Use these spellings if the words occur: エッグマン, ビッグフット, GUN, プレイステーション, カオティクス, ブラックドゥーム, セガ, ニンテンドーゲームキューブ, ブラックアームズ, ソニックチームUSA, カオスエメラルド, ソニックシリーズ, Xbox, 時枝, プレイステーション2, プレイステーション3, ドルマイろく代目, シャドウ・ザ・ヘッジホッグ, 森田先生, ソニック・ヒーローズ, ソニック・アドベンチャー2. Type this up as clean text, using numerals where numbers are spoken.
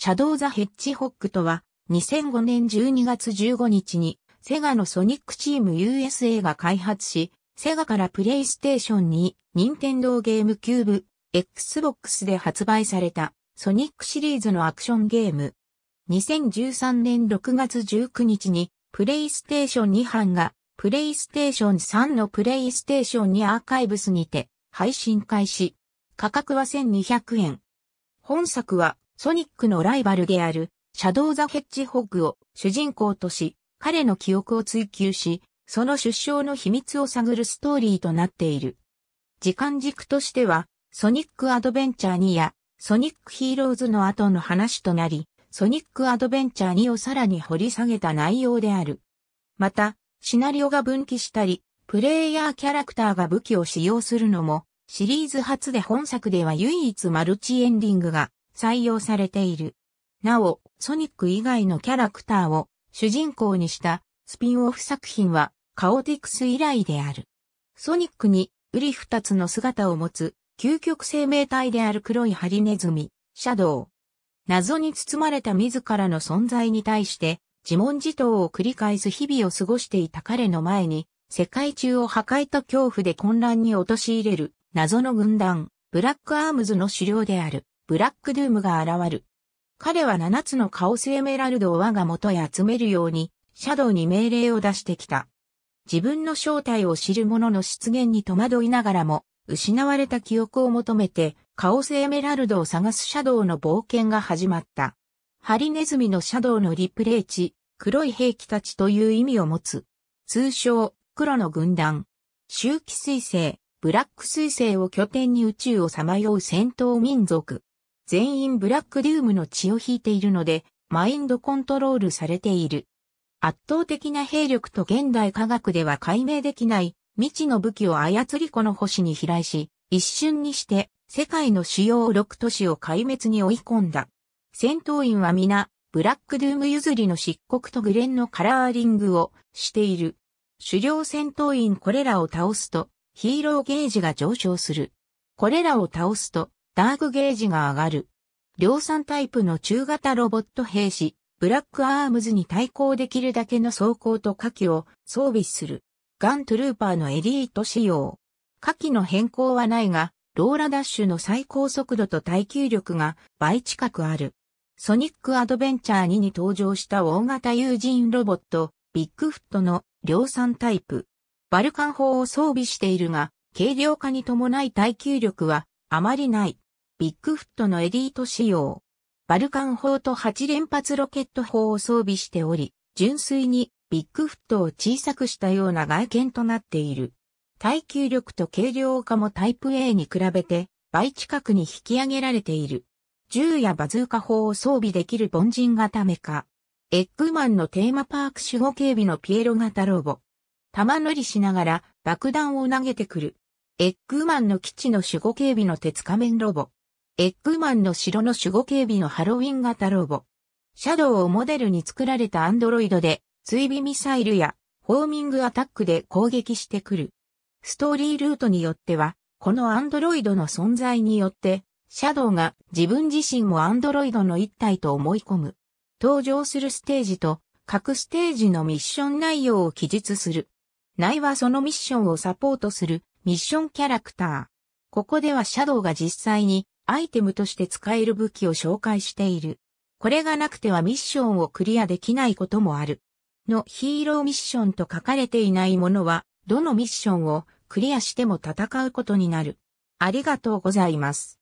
シャドウ・ザ・ヘッジホッグとは、2005年12月15日に、セガのソニックチーム USA が開発し、セガからプレイステーションに、ニンテンドーゲームキューブ、Xbox で発売された、ソニックシリーズのアクションゲーム。2013年6月19日に、プレイステーション2版が、プレイステーション3のプレイステーション2アーカイブスにて、配信開始。価格は1200円。本作は、ソニックのライバルである、シャドウ・ザ・ヘッジホッグを主人公とし、彼の記憶を追求し、その出生の秘密を探るストーリーとなっている。時間軸としては、ソニック・アドベンチャー2や、ソニック・ヒーローズの後の話となり、ソニック・アドベンチャー2をさらに掘り下げた内容である。また、シナリオが分岐したり、プレイヤーキャラクターが武器を使用するのも、シリーズ初で本作では唯一マルチエンディングが、採用されている。なお、ソニック以外のキャラクターを主人公にしたスピンオフ作品はカオティクス以来である。ソニックに瓜二つの姿を持つ究極生命体である黒いハリネズミ、シャドウ。謎に包まれた自らの存在に対して自問自答を繰り返す日々を過ごしていた彼の前に世界中を破壊と恐怖で混乱に陥れる謎の軍団、ブラックアームズの首領である。ブラックドゥームが現る。彼は7つのカオスエメラルドを我が元へ集めるように、シャドウに命令を出してきた。自分の正体を知る者の出現に戸惑いながらも、失われた記憶を求めて、カオスエメラルドを探すシャドウの冒険が始まった。ハリネズミのシャドウのリプレイ値、黒い兵器たちという意味を持つ。通称、黒の軍団。臭気彗星、ブラック彗星を拠点に宇宙をさまよう戦闘民族。全員ブラックドゥームの血を引いているので、マインドコントロールされている。圧倒的な兵力と現代科学では解明できない未知の武器を操りこの星に飛来し、一瞬にして世界の主要6都市を壊滅に追い込んだ。戦闘員は皆、ブラックドゥーム譲りの漆黒と紅蓮のカラーリングをしている。狩猟戦闘員これらを倒すと、ヒーローゲージが上昇する。これらを倒すと、ダークゲージが上がる。量産タイプの中型ロボット兵士、ブラックアームズに対抗できるだけの装甲と火器を装備する。GUNトルーパーのエリート仕様。火器の変更はないが、ローラダッシュの最高速度と耐久力が倍近くある。ソニックアドベンチャー2に登場した大型友人ロボット、ビッグフットの量産タイプ。バルカン砲を装備しているが、軽量化に伴い耐久力はあまりない。ビッグフットのエリート仕様。バルカン砲と8連発ロケット砲を装備しており、純粋にビッグフットを小さくしたような外見となっている。耐久力と軽量化もタイプ A に比べて倍近くに引き上げられている。銃やバズーカ砲を装備できる凡人型メカ。エッグマンのテーマパーク守護警備のピエロ型ロボ。玉乗りしながら爆弾を投げてくる。エッグマンの基地の守護警備の鉄仮面ロボ。エッグマンの城の守護警備のハロウィン型ロボ。シャドウをモデルに作られたアンドロイドで、追尾ミサイルや、ホーミングアタックで攻撃してくる。ストーリールートによっては、このアンドロイドの存在によって、シャドウが自分自身もアンドロイドの一体と思い込む。登場するステージと、各ステージのミッション内容を記述する。内はそのミッションをサポートする、ミッションキャラクター。ここではシャドウが実際に、アイテムとして使える武器を紹介している。これがなくてはミッションをクリアできないこともある。のヒーローミッションと書かれていないものは、どのミッションをクリアしても戦うことになる。ありがとうございます。